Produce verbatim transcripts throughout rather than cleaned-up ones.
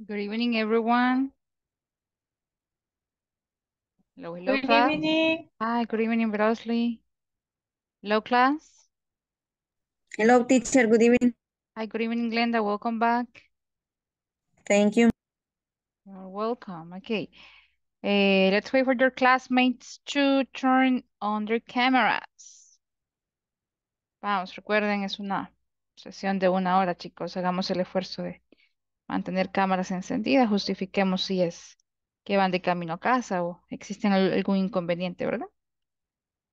Good evening, everyone. Hello, hello, good class. Evening. Hi, good evening, Verosli. Hello, class. Hello, teacher. Good evening. Hi, good evening, Glenda. Welcome back. Thank you. You're welcome. Okay. Uh, let's wait for your classmates to turn on their cameras. Vamos, recuerden, es una sesión de una hora, chicos. Hagamos el esfuerzo de mantener cámaras encendidas, justifiquemos si es que van de camino a casa o existen algún inconveniente, ¿verdad?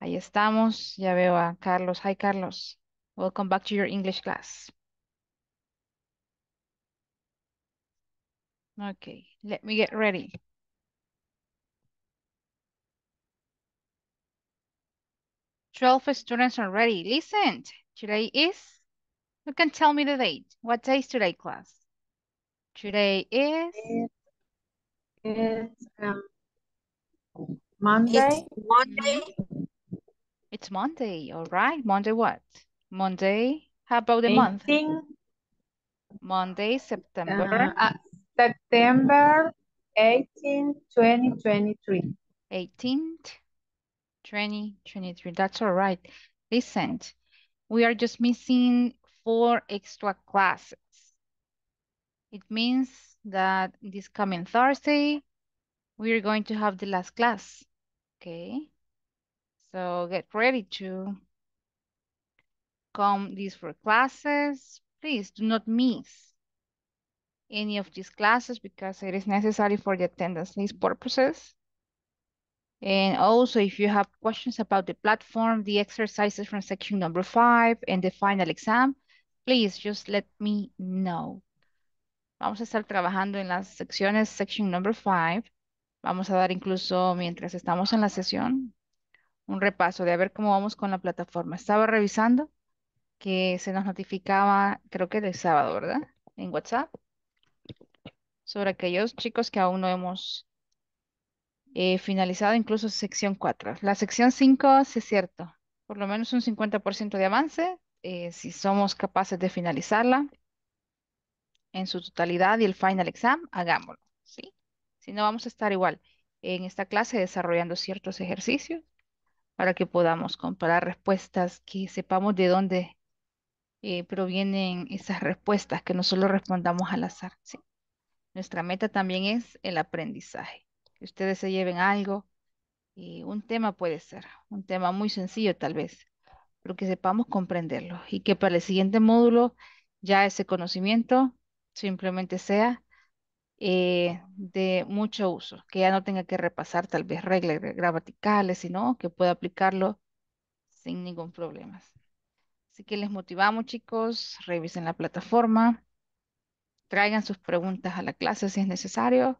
Ahí estamos, ya veo a Carlos. Hi, Carlos. Welcome back to your English class. Okay, let me get ready. twelve students are ready. Listen, today is, you can tell me the date. What day is today, class? Today is? It's um, Monday. It's Monday. It's Monday, all right. Monday what? Monday, how about the month? Monday, September. Uh, uh, September eighteenth, twenty twenty-three. eighteenth, twenty twenty-three, that's all right. Listen, we are just missing four extra classes. It means that this coming Thursday, we are going to have the last class, okay? So get ready to come these four classes. Please do not miss any of these classes because it is necessary for the attendance list purposes. And also if you have questions about the platform, the exercises from section number five and the final exam, please just let me know. Vamos a estar trabajando en las secciones section number five. Vamos a dar incluso mientras estamos en la sesión un repaso de a ver cómo vamos con la plataforma. Estaba revisando que se nos notificaba, creo que el sábado, ¿verdad? En WhatsApp. Sobre aquellos chicos que aún no hemos eh, finalizado incluso sección cuatro. La sección cinco, sí es cierto, por lo menos un cincuenta por ciento de avance, eh, si somos capaces de finalizarla en su totalidad y el final exam, hagámoslo, ¿sí? Si no, vamos a estar igual en esta clase desarrollando ciertos ejercicios para que podamos comparar respuestas, que sepamos de dónde eh, provienen esas respuestas, que no solo respondamos al azar, ¿sí? Nuestra meta también es el aprendizaje, que ustedes se lleven algo, y un tema puede ser, un tema muy sencillo tal vez, pero que sepamos comprenderlo y que para el siguiente módulo ya ese conocimiento simplemente sea eh, de mucho uso, que ya no tenga que repasar tal vez reglas gramaticales, sino que pueda aplicarlo sin ningún problema. Así que les motivamos, chicos, revisen la plataforma, traigan sus preguntas a la clase si es necesario.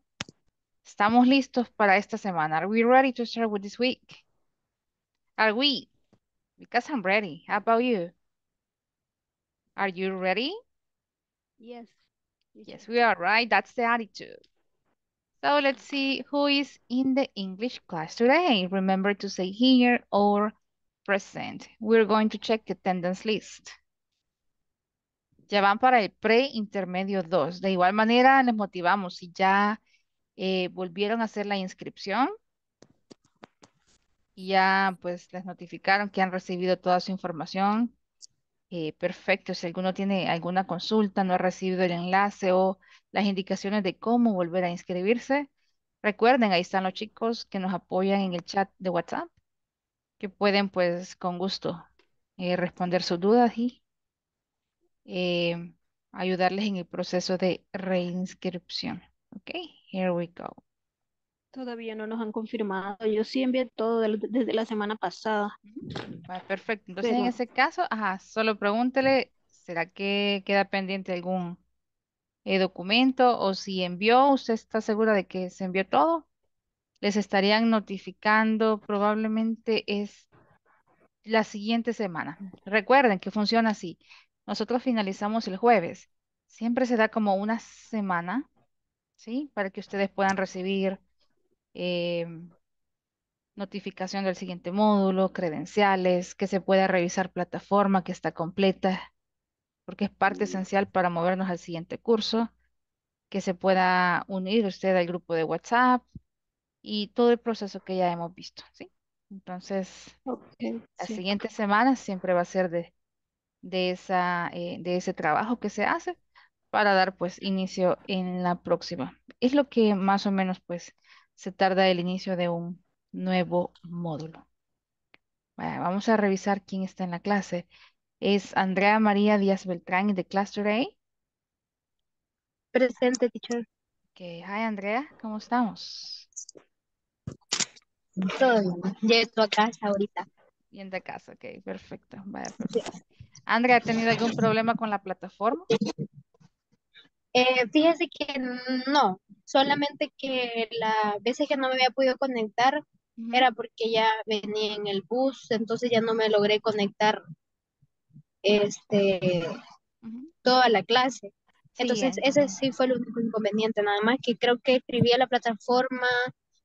Estamos listos para esta semana. Are we ready to start with this week? Are we? Because I'm ready. How about you? Are you ready? Yes. Yes, we are, right? That's the attitude. So let's see who is in the English class today. Remember to say here or present. We're going to check the attendance list. Ya van para el pre-intermedio dos. De igual manera, les motivamos. Si ya eh, volvieron a hacer la inscripción, y ya pues les notificaron que han recibido toda su información, Eh, perfecto. Si alguno tiene alguna consulta, no ha recibido el enlace o las indicaciones de cómo volver a inscribirse, recuerden, ahí están los chicos que nos apoyan en el chat de WhatsApp, que pueden pues con gusto eh, responder sus dudas y eh, ayudarles en el proceso de reinscripción. Ok, here we go. Todavía no nos han confirmado. Yo sí envié todo desde la semana pasada. Perfecto. Entonces, pero en ese caso, ajá, solo pregúntele, ¿será que queda pendiente algún eh, documento? O si envió, ¿usted está segura de que se envió todo? Les estarían notificando probablemente es la siguiente semana. Recuerden que funciona así. Nosotros finalizamos el jueves. Siempre se da como una semana, ¿sí? Para que ustedes puedan recibir Eh, notificación del siguiente módulo, credenciales, que se pueda revisar plataforma, que está completa, porque es parte esencial para movernos al siguiente curso. que se pueda unir usted al grupo de WhatsApp y todo el proceso que ya hemos visto, ¿sí? Entonces, okay, la sí. siguiente semana siempre va a ser de, de, esa, eh, de ese trabajo que se hace para dar pues inicio en la próxima. Es lo que más o menos pues se tarda el inicio de un nuevo módulo. Bueno, vamos a revisar quién está en la clase. Es Andrea María Díaz Beltrán in the class today. Presente, teacher. Okay, hi Andrea, ¿cómo estamos? Todo bien, llego a casa ahorita. Bien de casa, ok, perfecto. Vaya, perfecto. Andrea, ¿ha tenido algún problema con la plataforma? Eh, fíjese que no, solamente que las veces que no me había podido conectar uh-huh. era porque ya venía en el bus, entonces ya no me logré conectar este uh-huh. toda la clase. Sí, entonces entiendo. Ese sí fue el único inconveniente, nada más que creo que escribí a la plataforma,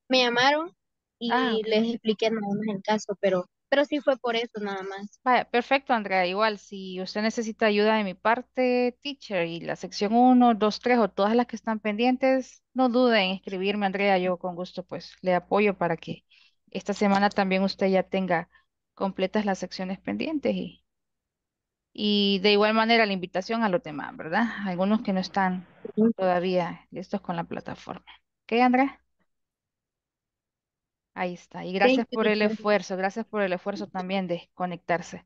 me llamaron y ah, okay. les expliqué nada más el caso, pero, pero sí fue por eso nada más. Vale, perfecto, Andrea, igual si usted necesita ayuda de mi parte, teacher, y la sección uno, dos, tres o todas las que están pendientes, no duden en escribirme, Andrea, yo con gusto pues le apoyo para que esta semana también usted ya tenga completas las secciones pendientes y Y de igual manera la invitación a los demás, ¿verdad? Algunos que no están todavía listos con la plataforma. ¿Ok, Andrea? Ahí está. Y gracias por el esfuerzo. Gracias por el esfuerzo también de conectarse.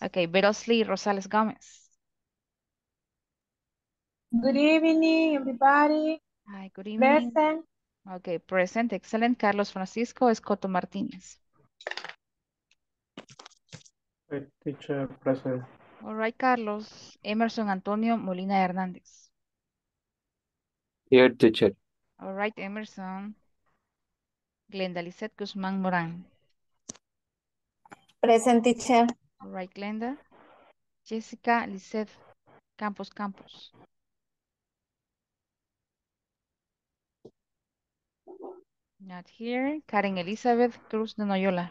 Ok, Verosli Rosales Gómez. Good evening, everybody. Hi, good evening. Present. Ok, present. Excellent. Carlos Francisco Escoto Martínez. Hey, teacher, present. All right, Carlos. Emerson Antonio Molina Hernández. Here, teacher. All right, Emerson. Glenda Lizette Guzmán Morán. Present, teacher. All right, Glenda. Jessica Lizette Campos Campos. Not here. Karen Elizabeth Cruz de Noyola.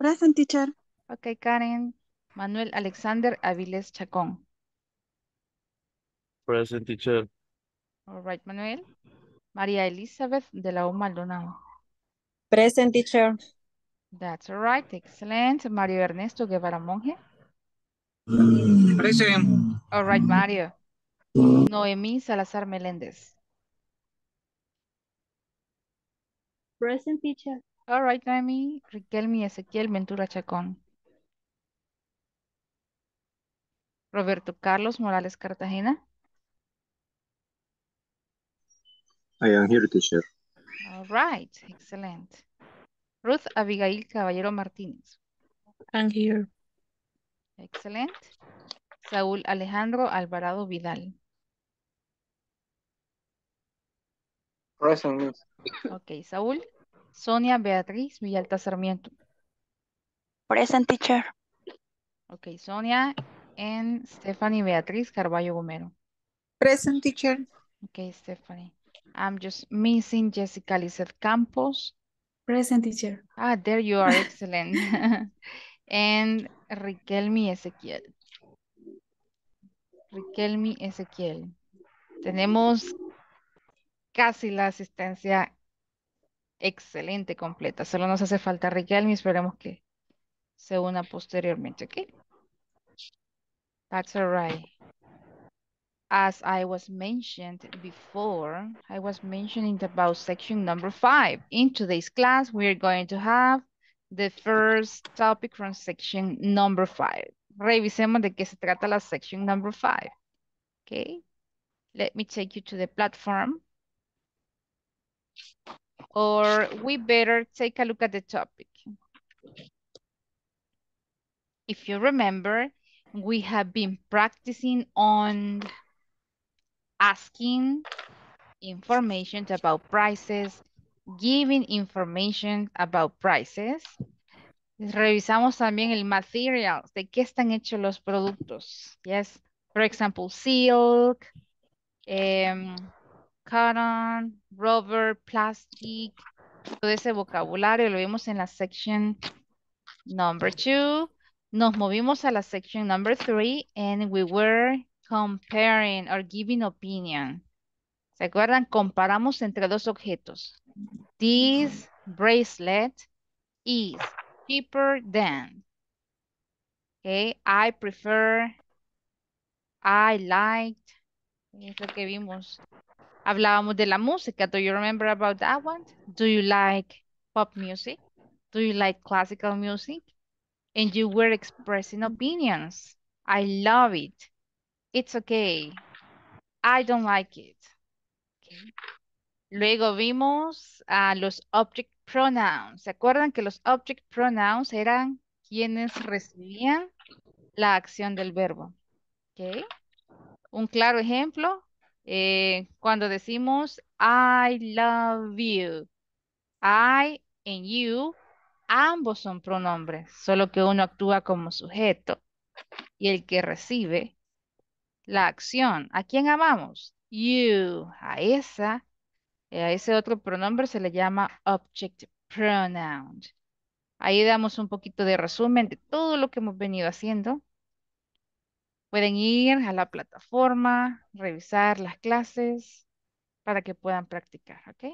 Present, teacher. Okay, Karen. Manuel Alexander Avilés Chacón. Present, teacher. All right, Manuel. María Elizabeth de la O Maldonado. Present, teacher. That's all right. Excellent. Mario Ernesto Guevara Monge. Present. All right, Mario. Noemí Salazar Meléndez. Present, teacher. All right, Noemí. Riquelmi Ezequiel Ventura Chacón. Roberto Carlos Morales Cartagena. I am here, teacher. All right, excellent. Ruth Abigail Caballero Martínez. I'm here. Excellent. Saúl Alejandro Alvarado Vidal. Present. Okay, Saúl. Sonia Beatriz Villalta Sarmiento. Present, teacher. Okay, Sonia. And Stephanie Beatriz Carballo Gomero. Present, teacher. Okay, Stephanie. I'm just missing Jessica Lizette Campos. Present, teacher. Ah, there you are. Excellent. And Riquelmi Ezequiel. Riquelmi Ezequiel. Tenemos casi la asistencia excelente completa. Solo nos hace falta Riquelmi. Esperemos que se una posteriormente. Okay. That's all right. As I was mentioned before, I was mentioning about section number five. In today's class, we're going to have the first topic from section number five. Revisemos de qué se trata la section number five. Okay. Let me take you to the platform. Or we better take a look at the topic. If you remember, we have been practicing on asking information about prices, giving information about prices. Revisamos también el material, de qué están hechos los productos. Yes, for example, silk, um, cotton, rubber, plastic. Todo ese vocabulario lo vimos en la section number two. Nos movimos a la section number three and we were Comparing or giving opinion. ¿Se acuerdan? Comparamos entre dos objetos. This bracelet is cheaper than. Okay, I prefer, I liked. Es lo que vimos. Hablábamos de la música. Do you remember about that one? Do you like pop music? Do you like classical music? And you were expressing opinions. I love it. It's okay. I don't like it. Okay. Luego vimos a uh, los object pronouns. ¿Se acuerdan que los object pronouns eran quienes recibían la acción del verbo? Okay. Un claro ejemplo, eh, cuando decimos I love you. I and you, ambos son pronombres, solo que uno actúa como sujeto y el que recibe la acción. ¿A quién amamos? You. A esa, a ese otro pronombre se le llama object pronoun. Ahí damos un poquito de resumen de todo lo que hemos venido haciendo. Pueden ir a la plataforma, revisar las clases para que puedan practicar, ¿ok?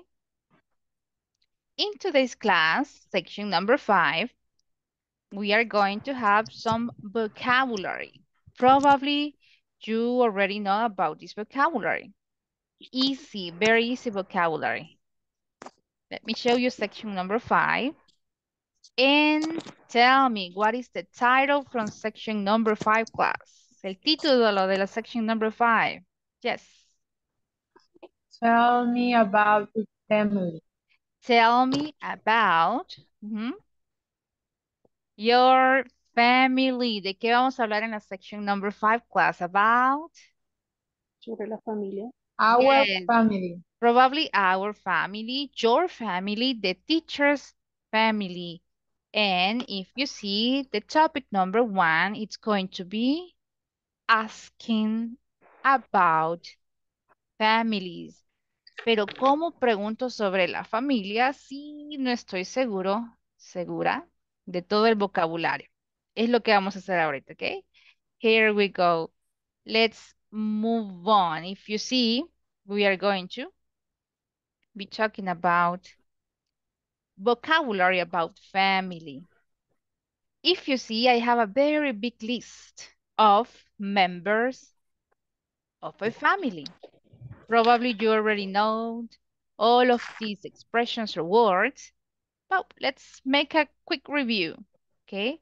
In today's class, section number five, we are going to have some vocabulary. Probably you already know about this vocabulary. Easy, very easy vocabulary. Let me show you section number five. And tell me, what is the title from section number five class? El título de la section number five. Yes. Tell me about the family. Tell me about mm-hmm, your family. ¿De qué vamos a hablar en la section number five class? About? Sobre la familia. Our yes. family. Probably our family, your family, the teacher's family. And if you see the topic number one, it's going to be asking about families. Pero ¿cómo pregunto sobre la familia si no estoy seguro, segura de todo el vocabulario? Es lo que vamos a hacer ahorita, ¿ok? Here we go. Let's move on. If you see, we are going to be talking about vocabulary about family. If you see, I have a very big list of members of a family. Probably you already know all of these expressions or words, but let's make a quick review, okay?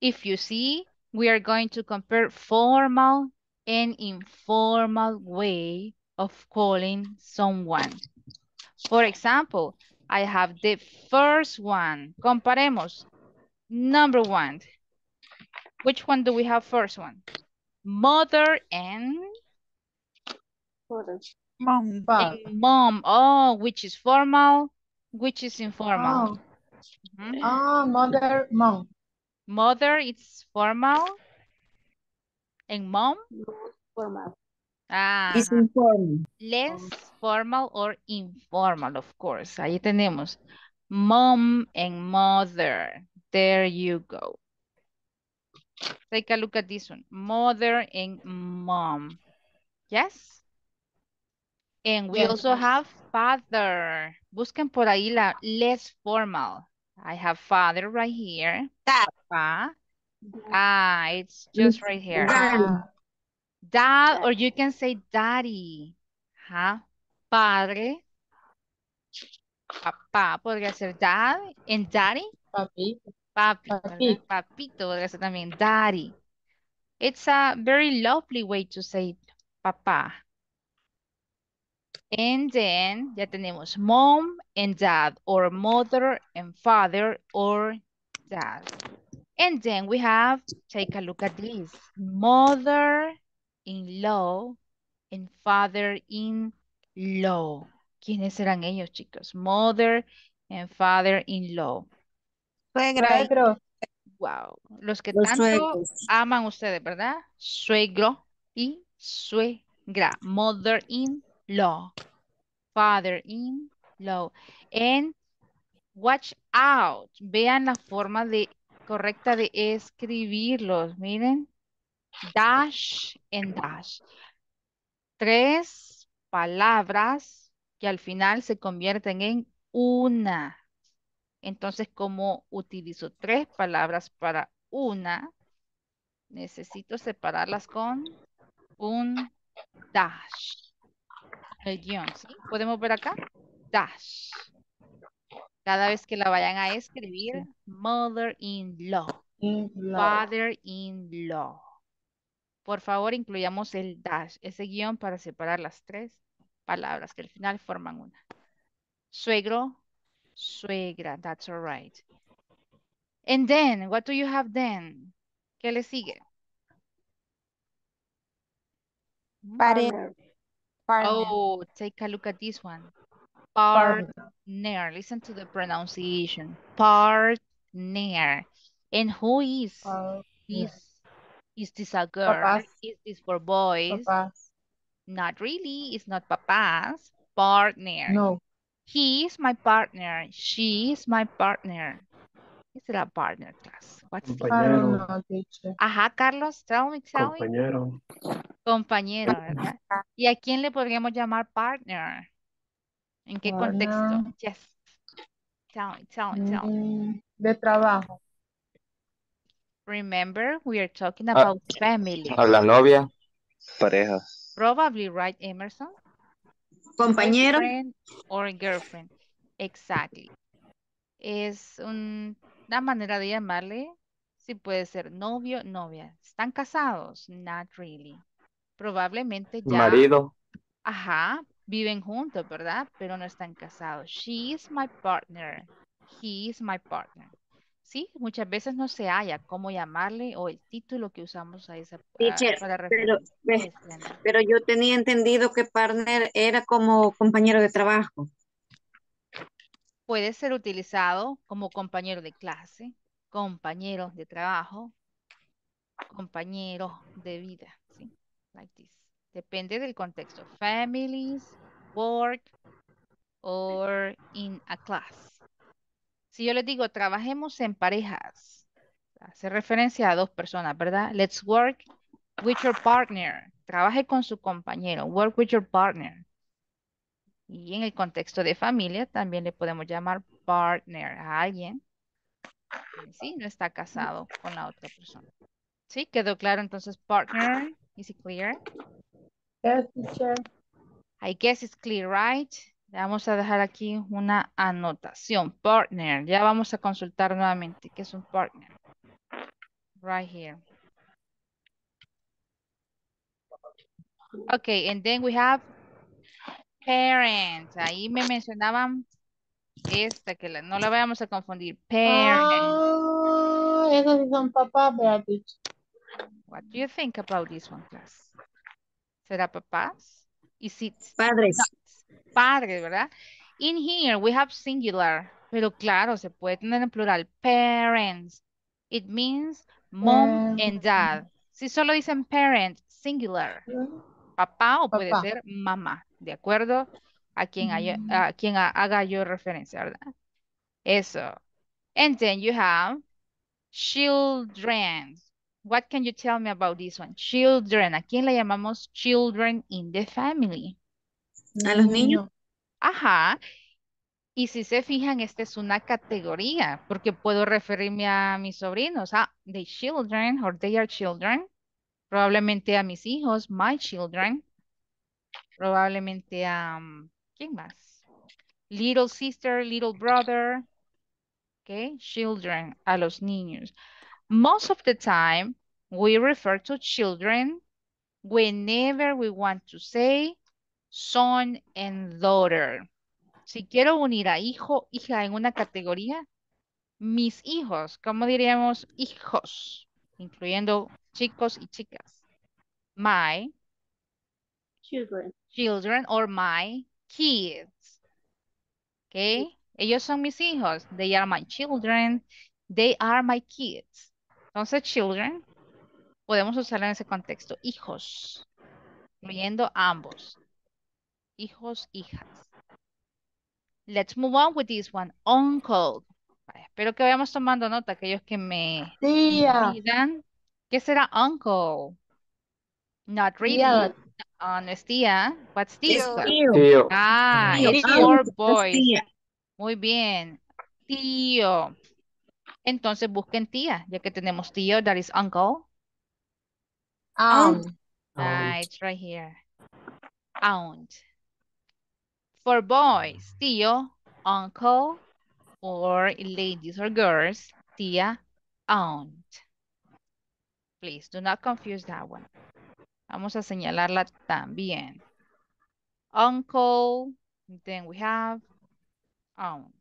If you see, we are going to compare formal and informal way of calling someone. For example, I have the first one. Comparemos. Number one. Which one do we have first one? Mother and... Mother. Mom. And mom. Oh, which is formal, which is informal. Oh, mm-hmm. oh mother, mom. Mother, it's formal. And mom? Formal. Ah, it's informal. Less formal or informal, of course. Ahí tenemos mom and mother. There you go. Take a look at this one. Mother and mom. Yes? And we yes. also have father. Busquen por ahí la less formal. I have father right here. Dad. Papa. Ah, it's just right here. Dad. Dad, or you can say daddy. Huh? Padre. Papá podría ser dad. And daddy? Papi. Papi. Papi. Papito podría ser también daddy. It's a very lovely way to say papá. And then, ya tenemos mom and dad, or mother and father, or dad. And then we have, take a look at this, mother-in-law and father-in-law. ¿Quiénes serán ellos, chicos? Mother and father-in-law. Suegro. Wow. Los que Los tanto suegros. Aman ustedes, ¿verdad? Suegro y suegra. Mother-in-law. Law, father-in-law. And watch out. Vean la forma de correcta de escribirlos. Miren, dash and dash. Tres palabras que al final se convierten en una. Entonces, como utilizo tres palabras para una, necesito separarlas con un dash. El guión, ¿sí? Podemos ver acá, dash. Cada vez que la vayan a escribir, mother-in-law, father-in-law. Por favor, incluyamos el dash, ese guión para separar las tres palabras que al final forman una. Suegro, suegra, that's all right. And then, what do you have then? ¿Qué le sigue? Partner. Oh, take a look at this one. Partner. Partner. Listen to the pronunciation. Partner. And who is? Partner. Is, is this a girl? Papas. Is this for boys? Papas. Not really. It's not papas. Partner. No. He is my partner. She is my partner. Is it a partner class? What's compañero. The... Ajá, Carlos, tell me, tell me. Compañero. Compañero, ¿verdad? ¿Y a quién le podríamos llamar partner? ¿En qué partner. Contexto? Yes. Tell me, tell me, tell me. De trabajo. Remember, we are talking about ah, family. A la novia. Pareja. Probably, right, Emerson? Compañero. Boyfriend or girlfriend. Exactly. Es un... una manera de llamarle, si sí puede ser novio, novia. ¿Están casados? Not really. Probablemente ya. Marido. Ajá, viven juntos, ¿verdad? Pero no están casados. She is my partner. He is my partner. Sí, muchas veces no se halla cómo llamarle o el título que usamos a esa Teacher, a, para pero, pero yo tenía entendido que partner era como compañero de trabajo. Puede ser utilizado como compañero de clase, compañero de trabajo, compañero de vida, ¿sí? Like this. Depende del contexto. Families, work, or in a class. Si yo les digo, trabajemos en parejas, hace referencia a dos personas, ¿verdad? Let's work with your partner. Trabaje con su compañero. Work with your partner. Y en el contexto de familia también le podemos llamar partner a alguien. Sí, no está casado con la otra persona. ¿Sí? ¿Quedó claro entonces partner? ¿Is it clear? Yes, teacher. I guess it's clear, right? Le vamos a dejar aquí una anotación. Partner. Ya vamos a consultar nuevamente qué es un partner. Right here. Okay, and then we have parents, ahí me mencionaban esta, que la, no la vayamos a confundir. Parents. Oh, esos son papás, Beatriz. What do you think about this one, class? ¿Será papás? Is it padres. No, padres, ¿verdad? In here we have singular, pero claro, se puede tener en plural. Parents. It means mom and dad. Si solo dicen parent, singular. Papá o puede papá. Ser mamá, de acuerdo a quien, haya, a quien haga yo referencia, ¿verdad? Eso. And then you have children. What can you tell me about this one? Children. ¿A quién le llamamos children in the family? A los niños. Ajá. Y si se fijan, esta es una categoría, porque puedo referirme a mis sobrinos. Ah, they children or they are children. Probablemente a mis hijos, my children. Probablemente a, um, ¿quién más? Little sister, little brother. Okay, children, a los niños. Most of the time, we refer to children whenever we want to say son and daughter. Si quiero unir a hijo, hija en una categoría, mis hijos, ¿cómo diríamos hijos? Incluyendo chicos y chicas. My children. Children or my kids. Okay. Ellos son mis hijos. They are my children. They are my kids. Entonces, children, podemos usarlo en ese contexto. Hijos. Incluyendo ambos. Hijos, hijas. Let's move on with this one. Uncle. Espero que vayamos tomando nota aquellos que me pidan. ¿Qué será uncle? Not really. Yeah. Honest, tía. What's this? Tío. Tío. Ah, tío. It's your boys. Tío. Muy bien. Tío. Entonces busquen tía, ya que tenemos tío, that is uncle. Aunt. Aunt. Ah, it's right here. Aunt. For boys, tío, uncle, or ladies or girls, tía, aunt. Please, do not confuse that one. Vamos a señalarla también. Uncle, then we have aunt.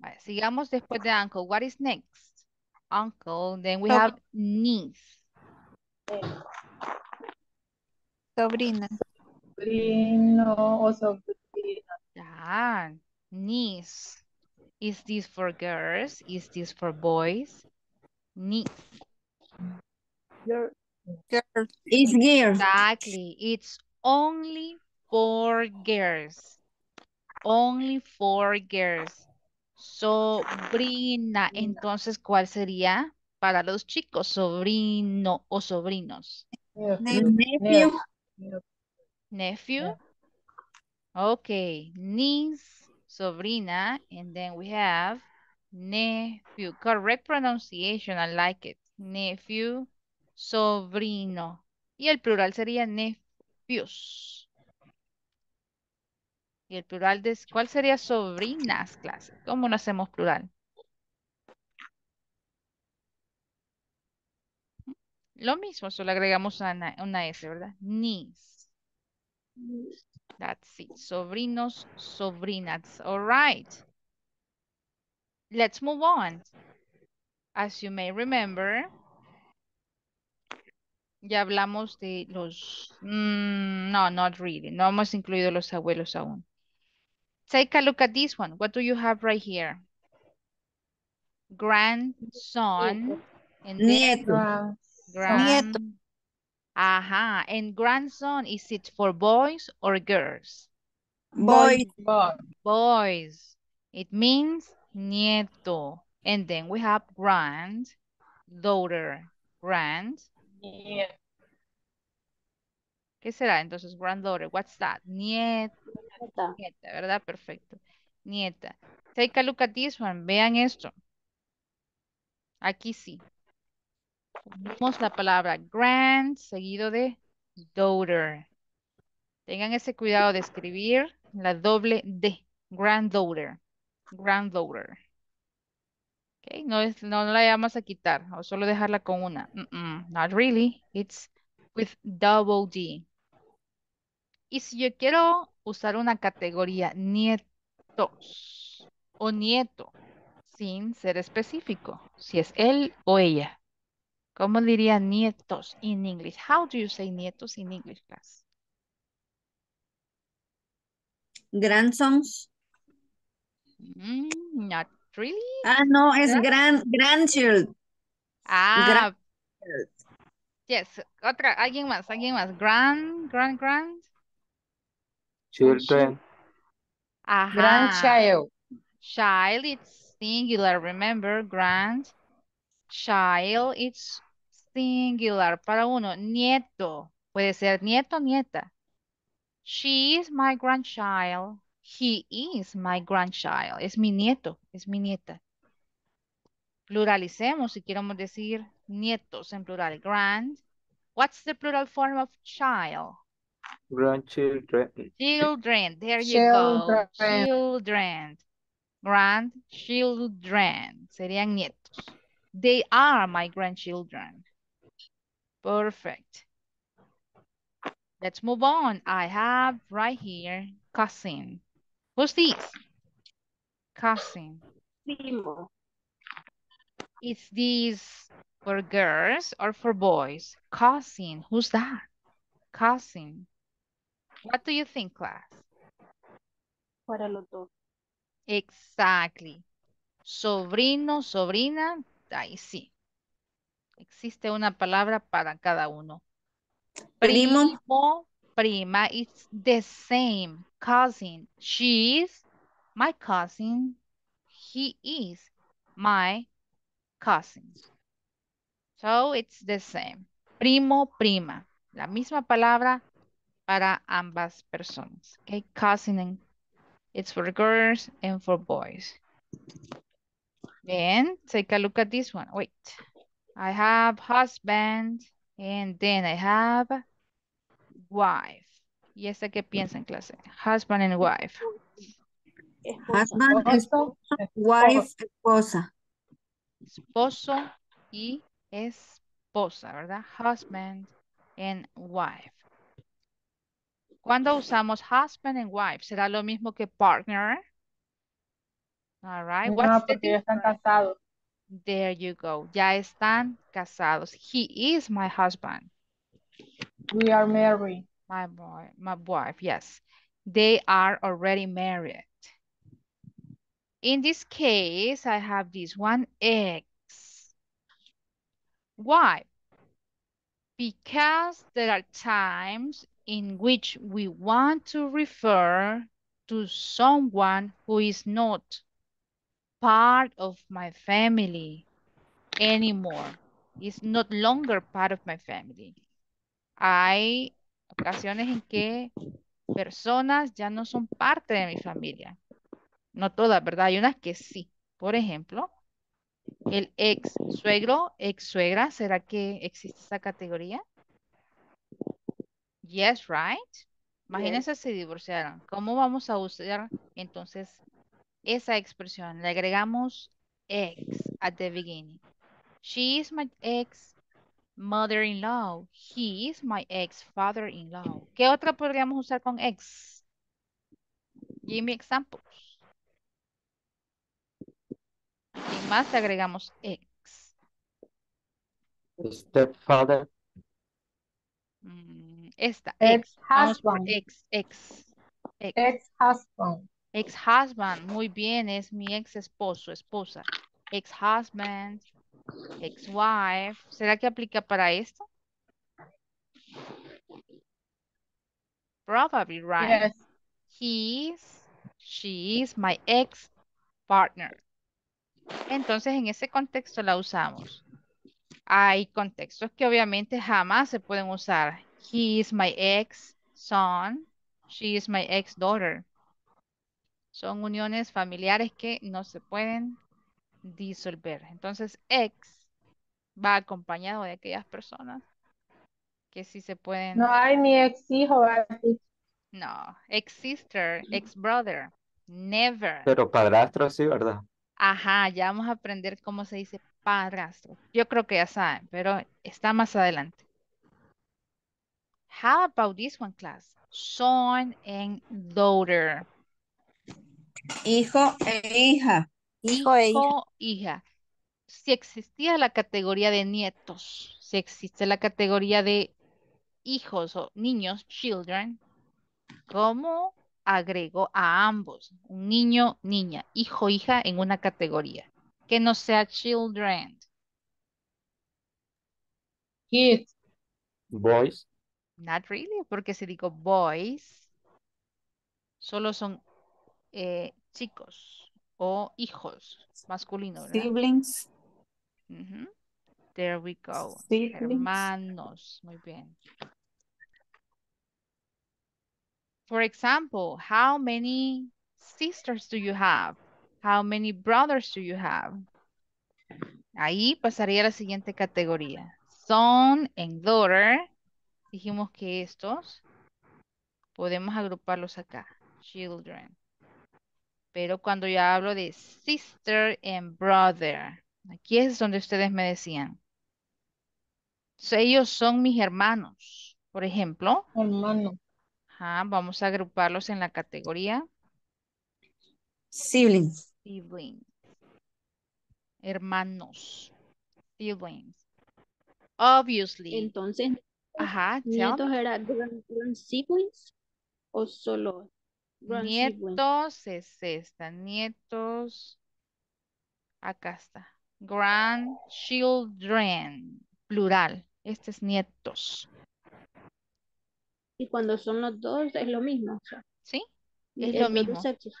Vale, sigamos después de uncle. What is next? Uncle, then we have niece. Sobrina. Sobrino o sobrina. Ah, niece. Is this for girls? Is this for boys? Niece. Girl. Girl. It's girls. Exactly. It's only for girls. Only for girls. Sobrina. Entonces, ¿cuál sería para los chicos? Sobrino o sobrinos. Nephew. Nephew. Nephew? Okay. Niece, sobrina, and then we have nephew. Correct pronunciation. I like it. Nephew, sobrino. Y el plural sería nephews. Y el plural de... ¿Cuál sería sobrinas, clase? ¿Cómo lo hacemos plural? Lo mismo, solo agregamos una, una S, ¿verdad? Niece. That's it. Sobrinos, sobrinas. All right. Let's move on. As you may remember, ya hablamos de los... Mm, no, not really. No hemos incluido los abuelos aún. Take a look at this one. What do you have right here? Grandson. And Nieto. Grand... Nieto. Aha. And grandson, is it for boys or girls? Boys. Boys. It means nieto. And then we have granddaughter. Grand. Yeah. ¿Qué será entonces? Granddaughter. What's that? Nieta. Nieta, ¿verdad? Perfecto. Nieta. Take a look at this one. Vean esto. Aquí sí. Vemos la palabra grand seguido de daughter. Tengan ese cuidado de escribir la doble D. Granddaughter. Granddaughter. Okay, no, es, no la vamos a quitar o solo dejarla con una. Mm -mm, not really. It's with double D. Y si yo quiero usar una categoría nietos o nieto sin ser específico, si es él o ella. ¿Cómo diría nietos in English? How do you say nietos in English class? Grandsons. Mm, not really. Ah, no, es ¿verdad? Grand grandchild. Ah. Grandchild. Yes, otra, alguien más, alguien más. Grand, grand, grand. Children. Ajá. Grandchild. Child, it's singular, remember, grand. Child, it's singular. Para uno, nieto. Puede ser nieto, nieta. She is my grandchild. He is my grandchild. Es mi nieto, es mi nieta. Pluralicemos si queremos decir nietos en plural. Grand. What's the plural form of child? Grandchildren. Children. There you children. Go. Children. Grandchildren. Serían nietos. They are my grandchildren. Perfect. Let's move on. I have right here cousin. Who's this? Cousin. Primo. Is this for girls or for boys? Cousin. Who's that? Cousin. What do you think, class? Para los dos. Exactly. Sobrino, sobrina. Ahí sí. Existe una palabra para cada uno. Primo. Primo, prima. It's the same. Cousin. She is my cousin. He is my cousin. So it's the same. Primo, prima. La misma palabra para ambas personas. Okay, cousin. And it's for girls and for boys. Then take a look at this one. Wait. I have husband and then I have wife. ¿Y esa qué piensa en clase? Husband and wife. Husband, esposo, wife, esposa. Esposo y esposa, ¿verdad? Husband and wife. ¿Cuándo usamos husband and wife? ¿Será lo mismo que partner? All right. No, What's porque the ya están casados. There you go. Ya están casados. He is my husband. We are married. My boy, my wife, yes. They are already married. In this case, I have this one, ex. Why? Because there are times in which we want to refer to someone who is not part of my family anymore. Is not longer part of my family. Hay ocasiones en que personas ya no son parte de mi familia. No todas, ¿verdad? Hay unas que sí. Por ejemplo, el ex suegro, ex suegra, ¿será que existe esa categoría? Yes, right? Imagínense yes. Si divorciaron. ¿Cómo vamos a usar entonces esa expresión? Le agregamos ex at the beginning. She is my ex mother-in-law. He is my ex father-in-law. ¿Qué otra podríamos usar con ex? Give me examples. Y más agregamos ex. Stepfather. Esta. Ex husband. Ex, ex. Ex. Ex husband. Ex husband. Muy bien, es mi ex esposo, esposa. Ex husband. Ex wife. ¿Será que aplica para esto? Probably right. Yes. He is, she is my ex partner. Entonces, en ese contexto la usamos. Hay contextos que obviamente jamás se pueden usar. He is my ex-son. She is my ex-daughter. Son uniones familiares que no se pueden disolver. Entonces, ex va acompañado de aquellas personas que sí se pueden... No hay ni ex-hijo. No. Ex-sister, ex-brother. Never. Pero padrastro sí, ¿verdad? Ajá, ya vamos a aprender cómo se dice padrastro. Yo creo que ya saben, pero está más adelante. How about this one, class? Son and daughter. Hijo e hija. Hijo e hija. hija. Si existía la categoría de nietos, si existe la categoría de hijos o niños, children, ¿cómo agregó a ambos, un niño, niña, hijo, hija en una categoría? Que no sea children. Kids. Boys. Not really, porque si digo boys, solo son eh, chicos o hijos masculinos. Siblings. Uh-huh. There we go. Siblings. Hermanos. Muy bien. For example, how many sisters do you have? How many brothers do you have? Ahí pasaría a la siguiente categoría. Son and daughter. Dijimos que estos podemos agruparlos acá. Children. Pero cuando yo hablo de sister and brother, aquí es donde ustedes me decían. So, ellos son mis hermanos. Por ejemplo. Hermano. Ajá, vamos a agruparlos en la categoría siblings. Siblings. Hermanos. Siblings. Obviously. Entonces, ajá, ¿nietos eran grand, grand siblings o solo grand nietos siblings? Es esta, nietos, acá está, grandchildren, plural, este es nietos. Y cuando son los dos es lo mismo. Sí, es, es lo mismo. Sexos.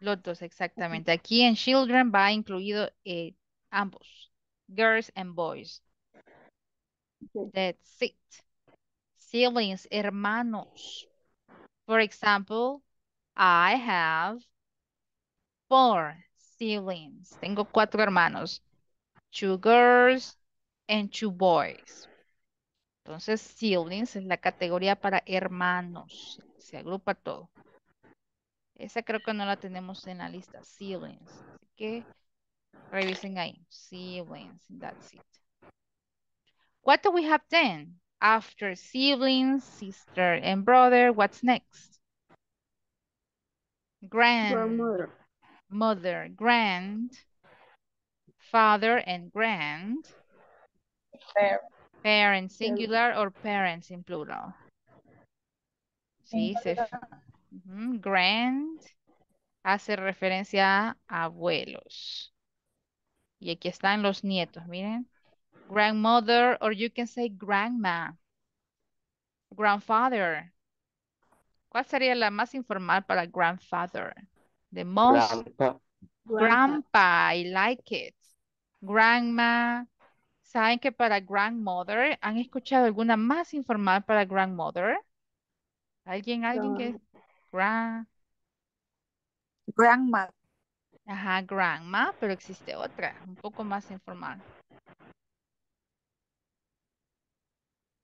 Los dos, exactamente. Aquí en children va incluido eh, ambos, girls and boys. Okay. That's it. Siblings, hermanos. For example, I have four siblings. Tengo cuatro hermanos. Two girls and two boys. Entonces, siblings es la categoría para hermanos. Se agrupa todo. Esa creo que no la tenemos en la lista. Siblings. Así que revisen ahí. Siblings. That's it. What do we have then? After siblings, sister and brother, what's next? Grand. Grandmother. Mother. Grand. Father and grand. Parent. Parents, singular or parents in plural. Sí, se... uh-huh. Grand hace referencia a abuelos. Y aquí están los nietos, miren. Grandmother, or you can say grandma. Grandfather. ¿Cuál sería la más informal para grandfather? The most. Grandpa. Grandpa, I like it. Grandma. ¿Saben que para grandmother han escuchado alguna más informal para grandmother? ¿Alguien, alguien no. que? Gran... Grandma. Ajá, grandma, pero existe otra, un poco más informal.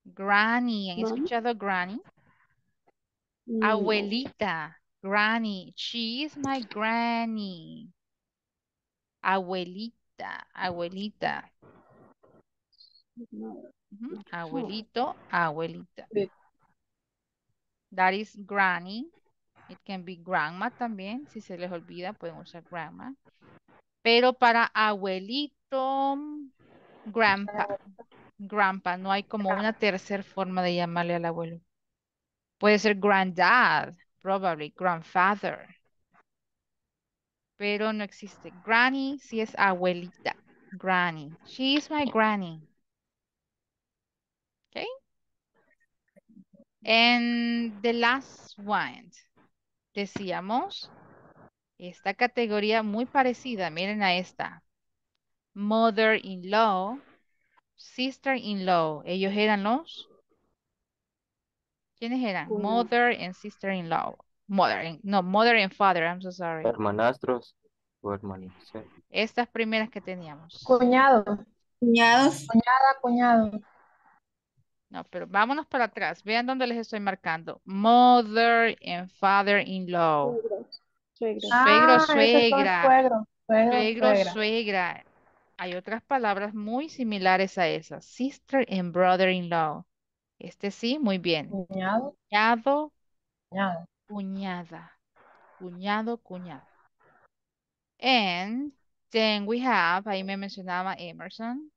Granny, ¿han Mom? escuchado granny? Mm. Abuelita, granny, she is my granny. Abuelita, abuelita. Mm-hmm. Abuelito, abuelita. That is granny. It can be grandma también. Si se les olvida, pueden usar grandma. Pero para abuelito, grandpa. Grandpa. No hay como una tercera forma de llamarle al abuelo. Puede ser granddad, probably grandfather. Pero no existe. Granny si es abuelita. Granny. She is my granny. Okay. And the last one. Decíamos esta categoría muy parecida. Miren a esta. Mother-in-law, sister-in-law. Ellos eran los... ¿Quiénes eran? Uh, mother and sister-in-law. Mother, and, no, mother and father. I'm so sorry. Hermanastros o hermanastros. Estas primeras que teníamos. Cuñado. Cuñados. Cuñada, cuñado. No, pero vámonos para atrás. Vean dónde les estoy marcando. Mother and father-in-law. Suegro, suegro. Suegro, suegra. Suegro, suegra. Suegra. Hay otras palabras muy similares a esas. Sister and brother-in-law. Este sí, muy bien. Cuñado. Cuñado. Cuñada. Cuñada. Cuñado, cuñada. And then we have, ahí me mencionaba Emerson,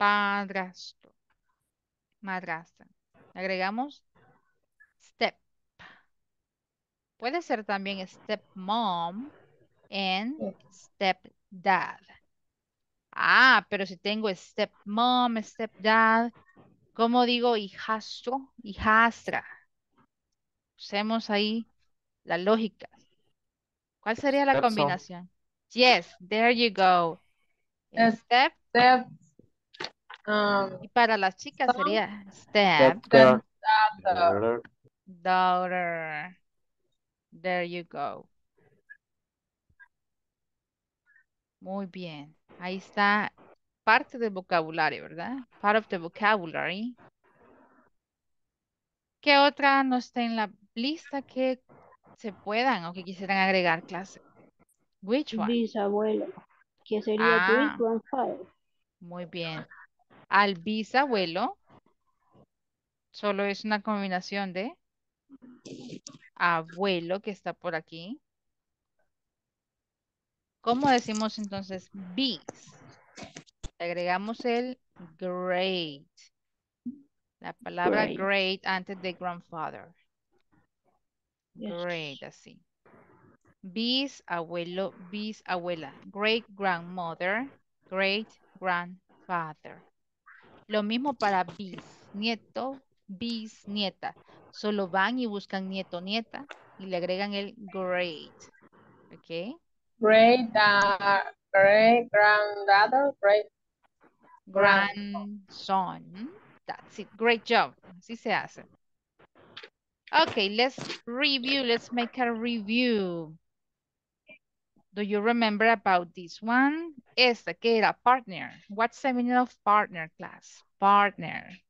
padrastro. Madrastra. Agregamos step. Puede ser también stepmom and stepdad. Ah, pero si tengo stepmom, stepdad, ¿cómo digo hijastro? Hijastra. Usemos ahí la lógica. ¿Cuál sería la combinación? Yes, there you go. Step. Step. Um, y para las chicas son, sería step daughter. Daughter. Daughter. There you go. Muy bien. Ahí está parte del vocabulario, ¿verdad? Part of the vocabulary. ¿Qué otra no está en la lista que se puedan o que quisieran agregar, clase? Which one? Bisabuelo. Que sería ah, great grandfather. Muy bien. Al bisabuelo, solo es una combinación de abuelo que está por aquí. ¿Cómo decimos entonces bis? Agregamos el great. La palabra great, great antes de grandfather. Great, así. Bisabuelo, bisabuela. Great grandmother, great grandfather. Lo mismo para bis, nieto, bisnieta. Solo van y buscan nieto, nieta y le agregan el great. ¿Ok? Great, uh, great granddaughter, great grandson. That's it. Great job. Así se hace. Okay, let's review. Let's make a review. Do you remember about this one? Esta que era partner. What's the meaning of partner, class? Partner.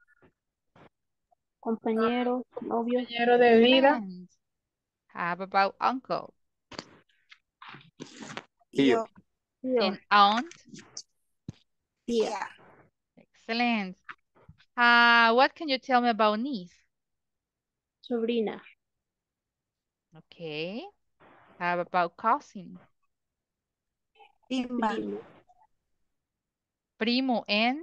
Compañero, novio. Compañero de vida. And how about uncle? Tío. And aunt? Yeah. Excellent. Uh, what can you tell me about niece? Sobrina. Okay. How about cousin? Prima. Primo and?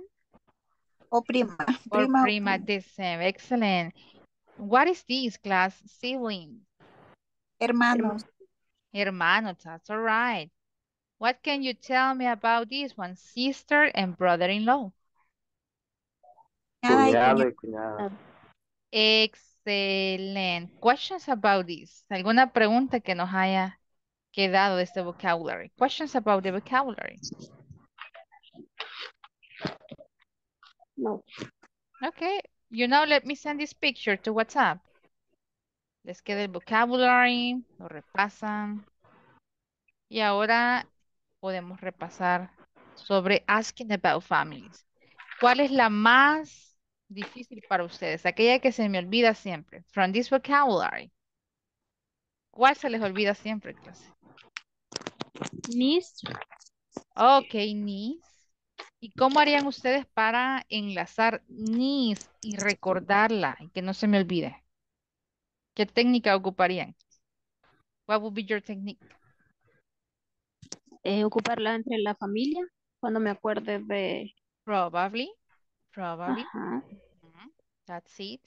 O prima. Or prima. Prima, the same. Excellent. What is this, class? Sibling. Hermanos. Hermanos, that's all right. What can you tell me about this one? Sister and brother-in-law. Excelente. Questions about this. ¿Alguna pregunta que nos haya quedado de este vocabulary? Questions about the vocabulary. No. Okay. You know, let me send this picture to WhatsApp. Les queda el vocabulary, lo repasan. Y ahora podemos repasar sobre asking about families. ¿Cuál es la más difícil para ustedes? Aquella que se me olvida siempre. From this vocabulary. ¿Cuál se les olvida siempre, clase? Niece. Ok, niece. ¿Y cómo harían ustedes para enlazar niece y recordarla y que no se me olvide? ¿Qué técnica ocuparían? What would be your technique? Eh, ocuparla entre la familia cuando me acuerde de... Probably. Probably. Uh-huh. Mm-hmm. That's it.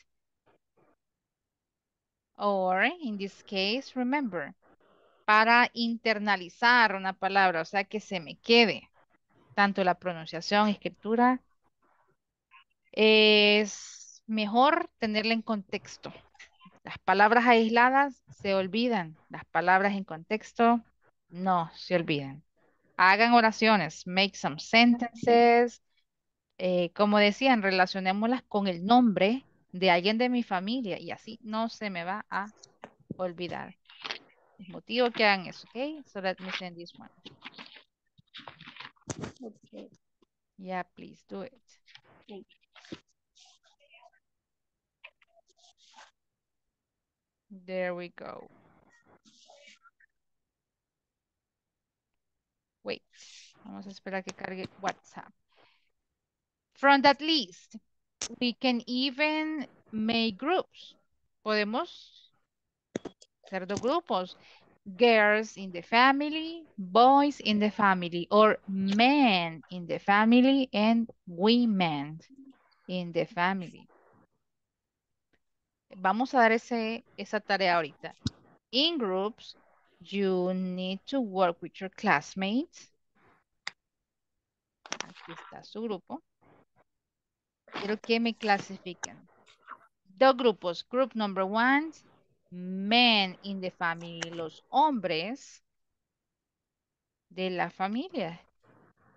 Or, in this case, remember, para internalizar una palabra, o sea, que se me quede, tanto la pronunciación, escritura, es mejor tenerla en contexto. Las palabras aisladas se olvidan, las palabras en contexto no se olvidan. Hagan oraciones, make some sentences. Eh, como decían, relacionémoslas con el nombre de alguien de mi familia y así no se me va a olvidar. El motivo que hagan eso, ok? So let me send this one. Okay. Yeah, please do it. Okay. There we go. Wait, vamos a esperar a que cargue WhatsApp. From that list, we can even make groups. Podemos hacer dos grupos. Girls in the family, boys in the family, or men in the family and women in the family. Vamos a dar ese, esa tarea ahorita. In groups, you need to work with your classmates. Aquí está su grupo. Quiero que me clasifiquen. Dos grupos. Group number one, men in the family. Los hombres de la familia.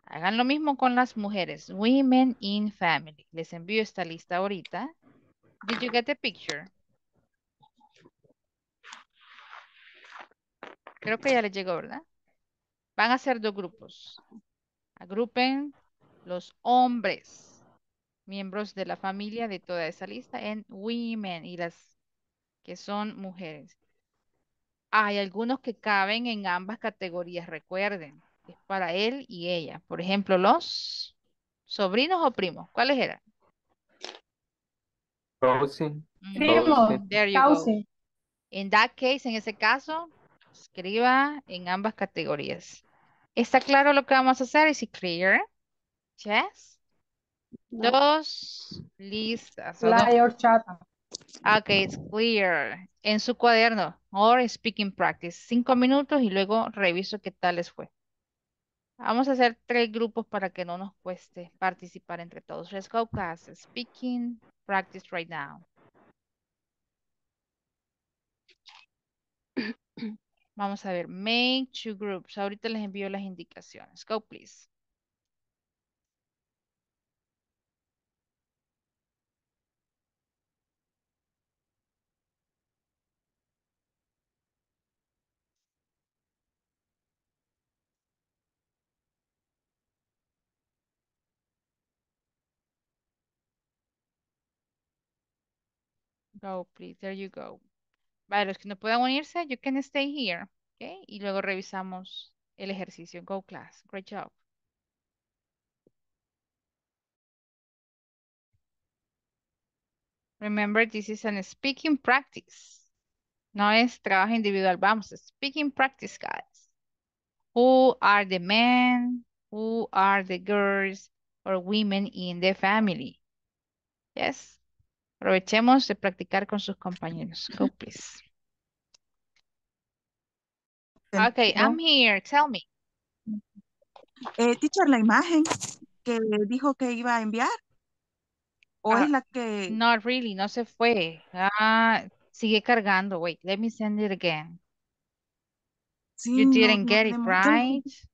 Hagan lo mismo con las mujeres. Women in family. Les envío esta lista ahorita. Did you get the picture? Creo que ya les llegó, ¿verdad? Van a ser dos grupos. Agrupen los hombres, miembros de la familia de toda esa lista, en women y las que son mujeres. Hay algunos que caben en ambas categorías, recuerden, es para él y ella. Por ejemplo, los sobrinos o primos, ¿cuáles eran? Cousin. Primo. There you go. In that case, en ese caso, escriba en ambas categorías. ¿Está claro lo que vamos a hacer? ¿Es clear? Yes. No. Dos listas. Fly or chat. Okay, it's clear. En su cuaderno. Or speaking practice. Cinco minutos y luego reviso qué tal les fue. Vamos a hacer tres grupos para que no nos cueste participar entre todos. Let's go, class. Speaking practice right now. Vamos a ver. Make two groups. Ahorita les envío las indicaciones. Go, please. Go, please. There you go. Para los que no puedan unirse, you can stay here. Okay? Y luego revisamos el ejercicio. Go, class. Great job. Remember, this is a speaking practice. No es trabajo individual. Vamos, speaking practice, guys. Who are the men? Who are the girls or women in the family? Yes. Aprovechemos de practicar con sus compañeros. Go, please. Okay, I'm here. Tell me. Eh, teacher, la imagen que dijo que iba a enviar. ¿O uh, es la que...? No, really, no se fue. Ah, sigue cargando. Wait, let me send it again. Sí, you didn't no, get no, it, no, right? No. Sí,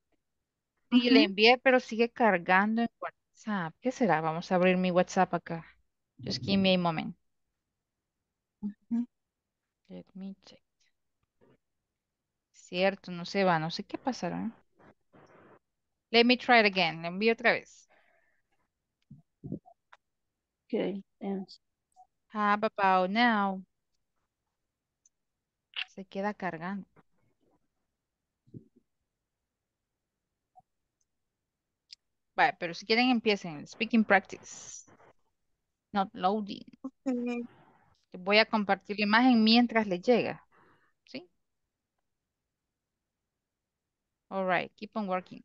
uh-huh. Le envié, pero sigue cargando en WhatsApp. ¿Qué será? Vamos a abrir mi WhatsApp acá. Just give me a moment. Uh-huh. Let me check. Cierto, no se va. No sé qué pasará. Let me try it again. Le envío otra vez. Okay, thanks. How about now? Se queda cargando. Vale, pero si quieren empiecen. Speaking practice. Not loading. Okay. Voy a compartir la imagen mientras le llega. ¿Sí? All right, keep on working.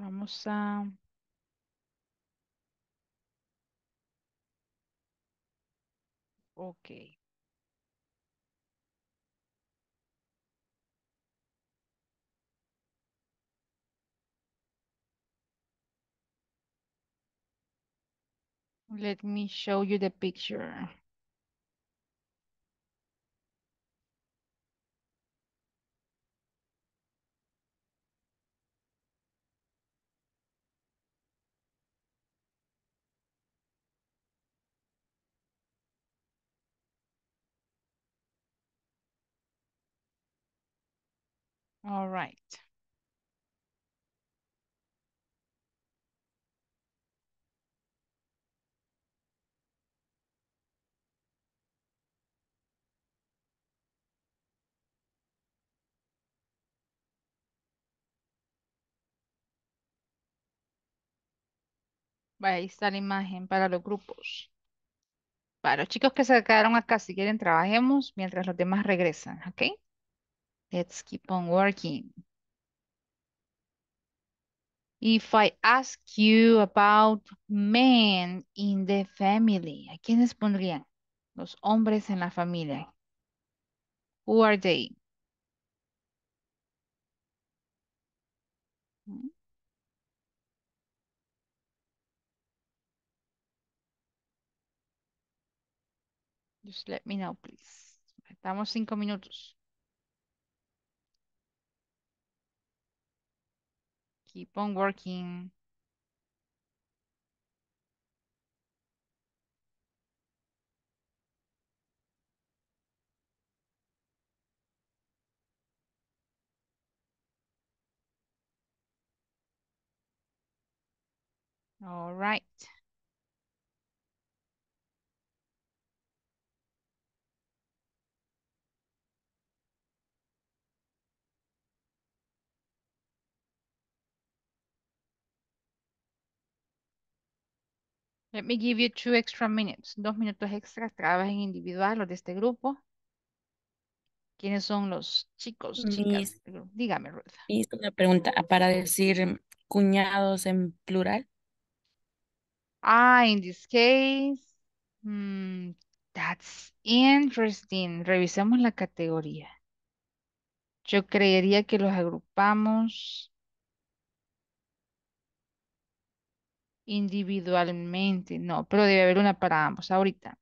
Vamos a... Ok. Let me show you the picture. All right. Vaya, ahí está la imagen para los grupos. Para los chicos que se quedaron acá, si quieren, trabajemos mientras los demás regresan, ¿ok? Let's keep on working. If I ask you about men in the family, ¿a quiénes pondrían? Los hombres en la familia. Who are they? Just let me know, please. Estamos cinco minutos. Keep on working. All right. Let me give you two extra minutes. Dos minutos extras. Trabajen individual los de este grupo. ¿Quiénes son los chicos, chicas? Mis, dígame, Ruth. Y una pregunta para decir cuñados en plural. Ah, in this case. Hmm, that's interesting. Revisemos la categoría. Yo creería que los agrupamos individualmente, no, pero debe haber una para ambos ahorita.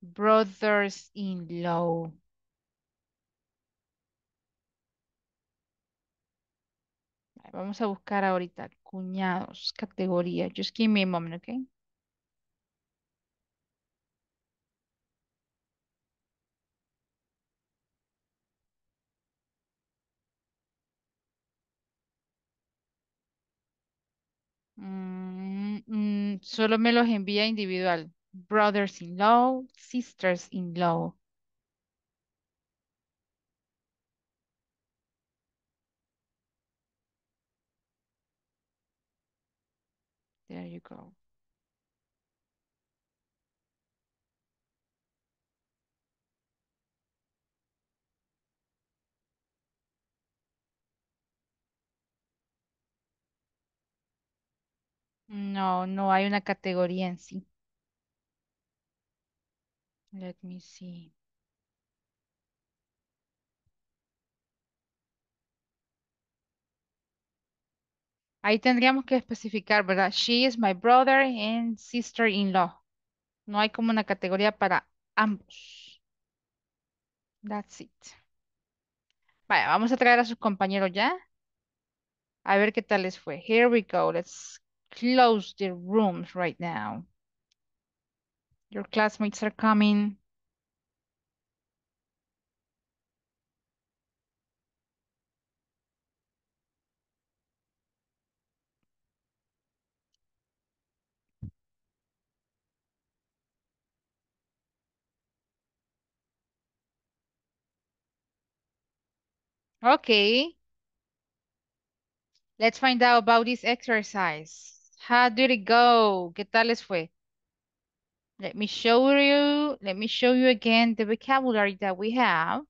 Brothers-in-law. Vamos a buscar ahorita cuñados, categoría. Just give me a moment, okay? solo me los envía individual. Brothers-in-law, sisters-in-law. There you go. No, no hay una categoría en sí. Let me see. Ahí tendríamos que especificar, ¿verdad? She is my brother and sister-in-law. No hay como una categoría para ambos. That's it. Vaya, vamos a traer a sus compañeros ya. A ver qué tal les fue. Here we go. Let's close the rooms right now. Your classmates are coming. Okay. Let's find out about this exercise. How did it go? ¿Qué tal les fue? Let me show you, let me show you again the vocabulary that we have.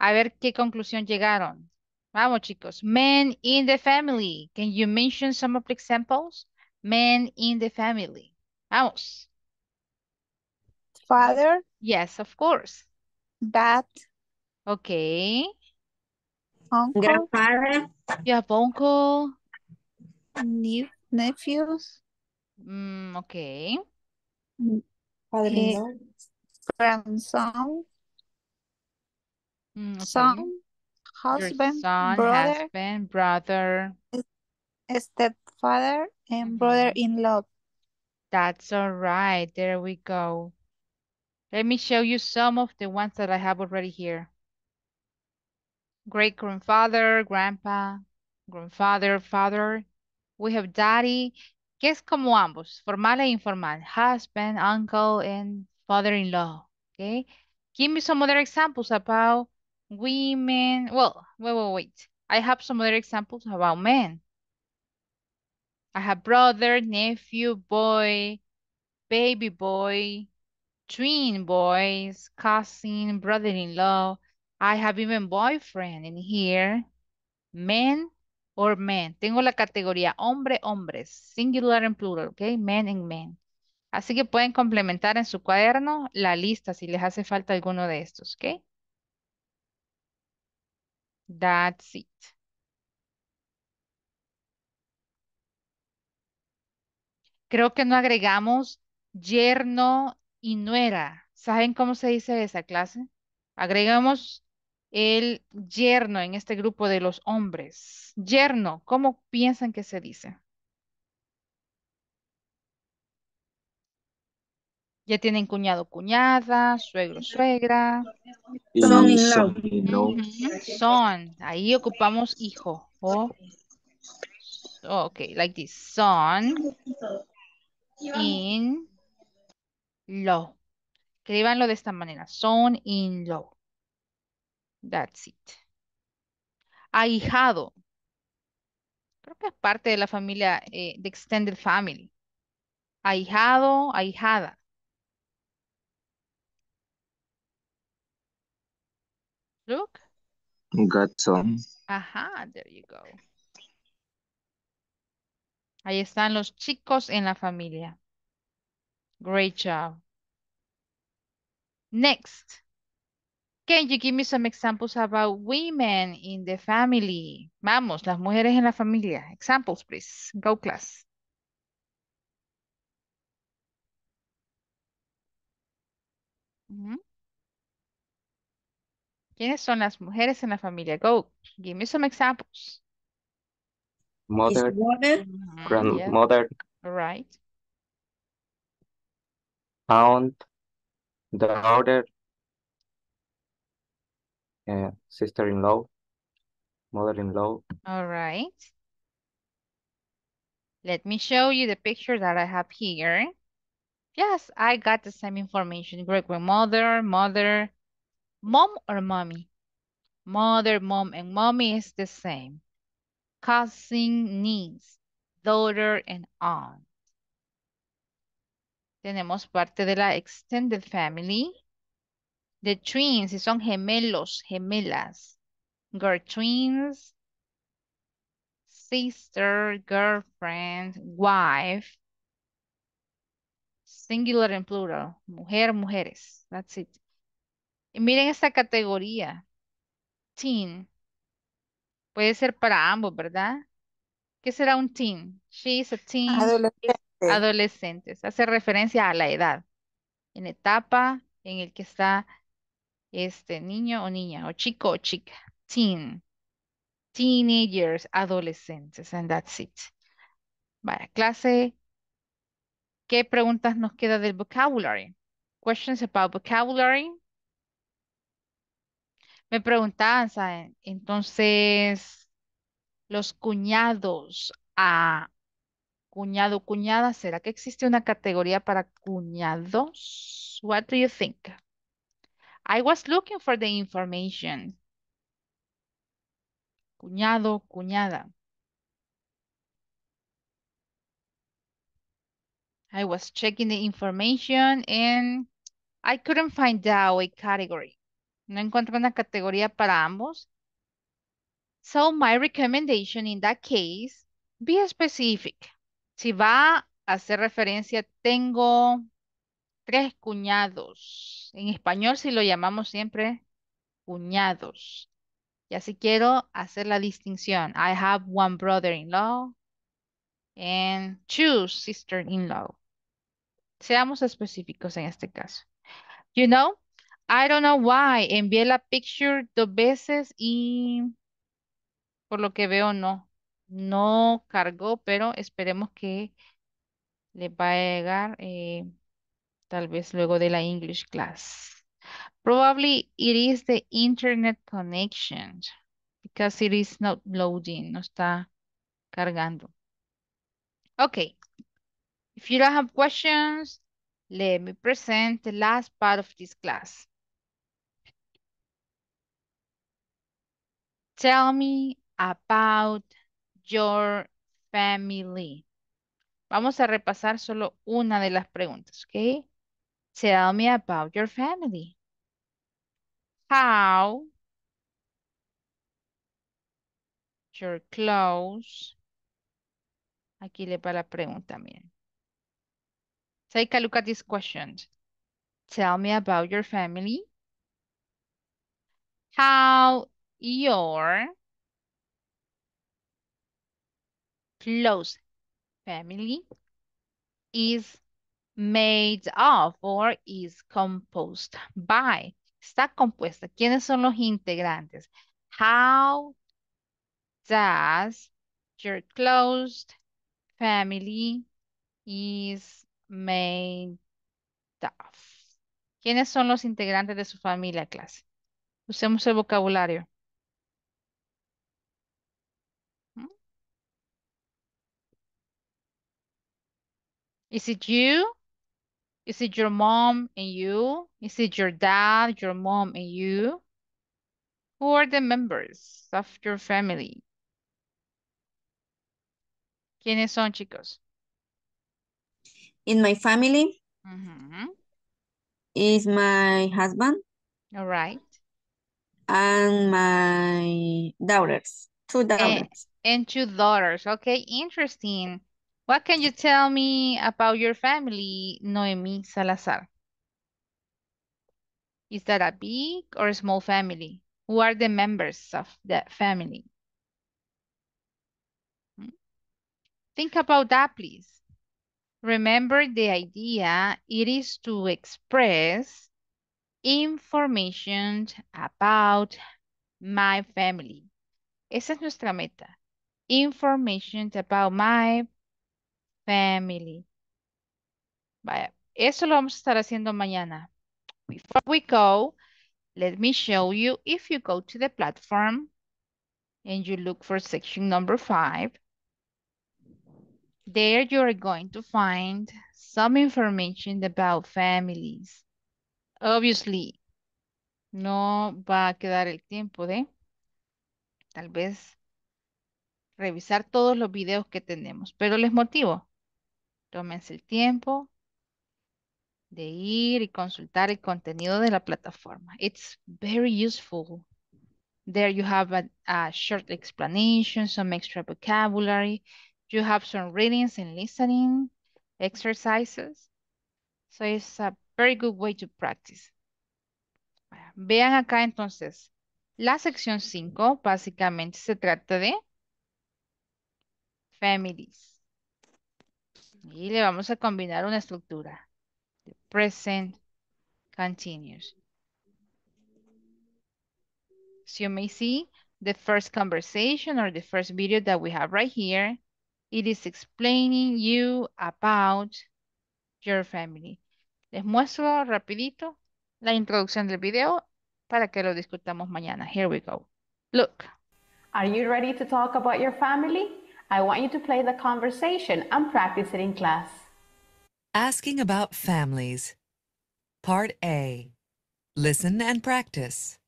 A ver qué conclusión llegaron. Vamos, chicos. Men in the family. Can you mention some of the examples? Men in the family. Vamos. Father. Yes, of course. Dad. Okay. Uncle. Grandfather. You have uncle. Ne- nephews. Mm, okay. Padre, grandson, mm, okay. Son, husband, son, brother, husband, brother, stepfather, and mm-hmm. brother-in-law. That's all right. There we go. Let me show you some of the ones that I have already here. Great-grandfather, grandpa, grandfather, father. We have daddy. Que es como ambos, formal e informal. Husband, uncle, and father-in-law. Okay. Give me some other examples about women. Well, wait, wait, wait. I have some other examples about men. I have brother, nephew, boy, baby boy, twin boys, cousin, brother-in-law. I have even boyfriend in here. Men. Or men. Tengo la categoría hombre, hombres, singular and plural, ok, men and men. Así que pueden complementar en su cuaderno la lista si les hace falta alguno de estos, ok. That's it. Creo que no agregamos yerno y nuera. ¿Saben cómo se dice esa clase? Agregamos el yerno en este grupo de los hombres. Yerno, ¿cómo piensan que se dice? Ya tienen cuñado, cuñada, suegro, suegra. Son, no. Son. Ahí ocupamos hijo. Oh. Oh, ok, like this. Son. In. Law. Escríbanlo de esta manera. Son in law. That's it. Ahijado. Creo que es parte de la familia, eh, de extended family. Ahijado, ahijada. Look. Got some. Ajá, there you go. Ahí están los chicos en la familia. Great job. Next. Can you give me some examples about women in the family? Vamos, las mujeres en la familia. Examples, please. Go, class. Mm-hmm. ¿Quiénes son las mujeres en la familia? Go, give me some examples. Mother, mm-hmm. grandmother. Yeah. Right. Aunt, daughter. Uh, sister-in-law, mother-in-law. All right. Let me show you the picture that I have here. Yes, I got the same information. Great grandmother, mother, mom or mommy? Mother, mom, and mommy is the same. Cousin, niece, daughter, and aunt. Tenemos parte de la extended family. The twins, si son gemelos, gemelas. Girl twins, sister, girlfriend, wife. Singular and plural. Mujer, mujeres. That's it. Y miren esta categoría. Teen. Puede ser para ambos, ¿verdad? ¿Qué será un teen? She is a teen. Adolescente. Adolescentes. Hace referencia a la edad. En etapa en el que está este niño o niña. O chico o chica. Teen. Teenagers. Adolescentes. And that's it. Vaya, clase. ¿Qué preguntas nos queda del vocabulary? Questions about vocabulary. Me preguntaban, ¿saben? Entonces, los cuñados a cuñado, cuñada, ¿será que existe una categoría para cuñados? What do you think? I was looking for the information. Cuñado, cuñada. I was checking the information and I couldn't find out a category. No encontré una categoría para ambos. So my recommendation in that case, be specific. Si va a hacer referencia, tengo tres cuñados. En español si lo llamamos siempre cuñados. Y así quiero hacer la distinción. I have one brother-in-law and two sister-in-law. Seamos específicos en este caso. You know, I don't know why. Envié la picture dos veces y por lo que veo no. No cargó, pero esperemos que le va a llegar eh, tal vez luego de la English class. Probably it is the internet connection because it is not loading. No está cargando. Okay. If you don't have questions, let me present the last part of this class. Tell me about your family. Vamos a repasar solo una de las preguntas, ¿ok? Tell me about your family. How your clothes. Aquí le va la pregunta, miren. Take a look at these questions. Tell me about your family. How your close family is made of or is composed by. Está compuesta. ¿Quiénes son los integrantes? How does your closed family is made of. ¿Quiénes son los integrantes de su familia, clase? Usemos el vocabulario. Is it you? Is it your mom and you? Is it your dad, your mom and you? Who are the members of your family? ¿Quiénes son, chicos? In my family, mm-hmm. is my husband. All right. And my daughters, two daughters. And, and two daughters. Okay, interesting. What can you tell me about your family, Noemí Salazar? Is that a big or a small family? Who are the members of that family? Think about that, please. Remember the idea, it is to express information about my family. Esa es nuestra meta. Information about my family. Vaya, eso lo vamos a estar haciendo mañana. Before we go, let me show you, if you go to the platform and you look for section number five, There you're going to find some information about families. Obviously, no va a quedar el tiempo de tal vez revisar todos los videos que tenemos, pero les motivo. Tómense el tiempo de ir y consultar el contenido de la plataforma. It's very useful. There you have a, a short explanation, some extra vocabulary. You have some readings and listening exercises. So it's a very good way to practice. Vean acá entonces. La sección cinco básicamente se trata de families. Y le vamos a combinar una estructura. The present continuous. So you may see the first conversation or the first video that we have right here. It is explaining you about your family. Les muestro rapidito la introducción del video para que lo discutamos mañana. Here we go. Look. Are you ready to talk about your family? I want you to play the conversation and practice it in class. Asking about families. Part A. Listen and practice.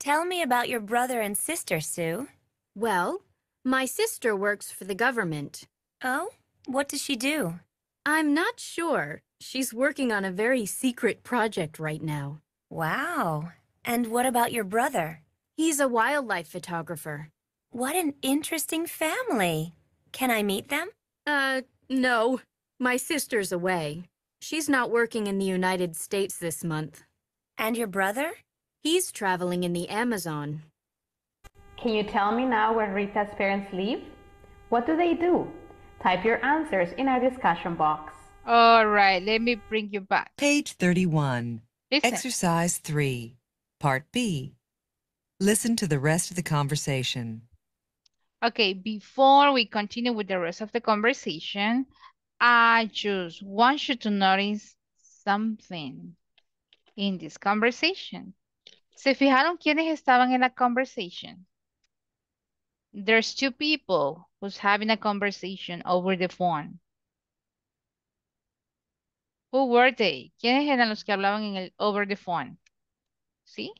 Tell me about your brother and sister, Sue. Well, my sister works for the government. Oh? What does she do? I'm not sure. She's working on a very secret project right now. Wow. And what about your brother? He's a wildlife photographer. What an interesting family. Can I meet them? Uh, no. My sister's away. She's not working in the United States this month. And your brother? He's traveling in the Amazon. Can you tell me now when Rita's parents leave? What do they do? Type your answers in our discussion box. All right, let me bring you back. Page thirty-one. Listen. Exercise three, Part B. Listen to the rest of the conversation. Okay, before we continue with the rest of the conversation, I just want you to notice something in this conversation. ¿Se fijaron quiénes estaban en la conversation? There's two people who's having a conversation over the phone. Who were they? ¿Quiénes eran los que hablaban en el over the phone? ¿Sí?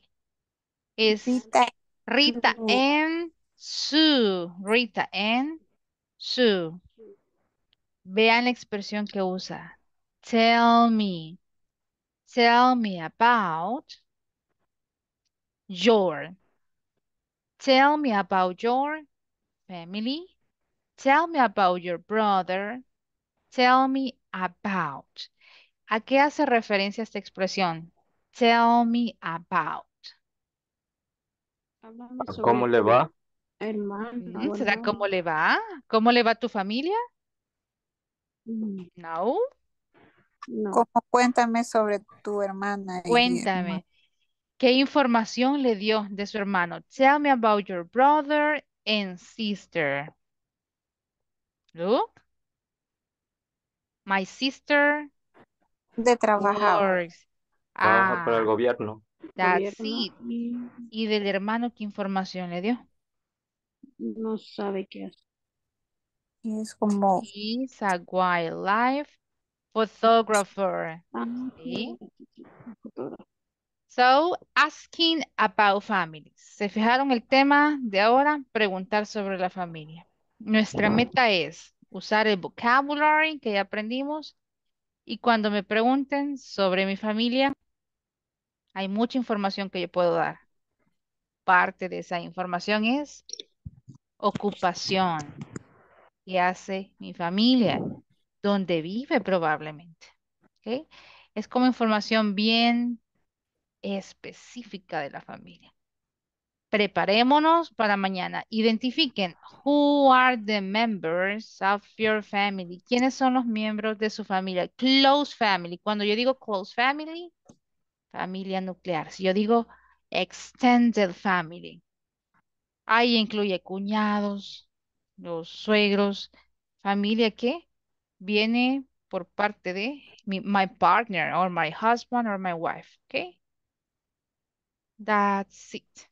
Es Rita, Rita and Sue. Rita and Sue. Vean la expresión que usa. Tell me. Tell me about... your. Tell me about your family. Tell me about your brother. Tell me about. ¿A qué hace referencia esta expresión? Tell me about. ¿Cómo le va? Hermano. ¿Será cómo le va? ¿Cómo le va a tu familia? No. No. ¿Cómo? Cuéntame sobre tu hermana. Cuéntame. ¿Qué información le dio de su hermano? Tell me about your brother and sister. Look. My sister. De trabajar. Trabaja ah, para el gobierno. That's it. ¿Y del hermano qué información le dio? No sabe qué hacer. Es como... He's a wildlife photographer. Ah, ¿sí? So, asking about families. ¿Se fijaron el tema de ahora? Preguntar sobre la familia. Nuestra meta es usar el vocabulary que ya aprendimos y cuando me pregunten sobre mi familia, hay mucha información que yo puedo dar. Parte de esa información es ocupación. ¿Qué hace mi familia? ¿Dónde vive probablemente? ¿Okay? Es como información bien... específica de la familia. Preparémonos para mañana. Identifiquen who are the members of your family. ¿Quiénes son los miembros de su familia? Close family. Cuando yo digo close family, familia nuclear. Si yo digo extended family, ahí incluye cuñados, los suegros, familia que viene por parte de mi, my partner or my husband or my wife. ¿Ok? That's it.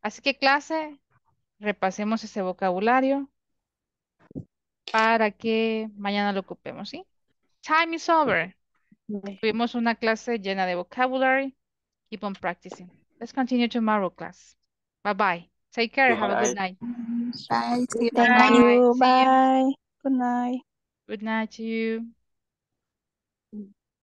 Así que clase, repasemos ese vocabulario para que mañana lo ocupemos, ¿sí? Time is over. Tuvimos una clase llena de vocabulary. Keep on practicing. Let's continue tomorrow class. Bye-bye. Take care. Bye. Have a good night. Bye. See you. Good night. Bye. Bye. Good night. Good night to you.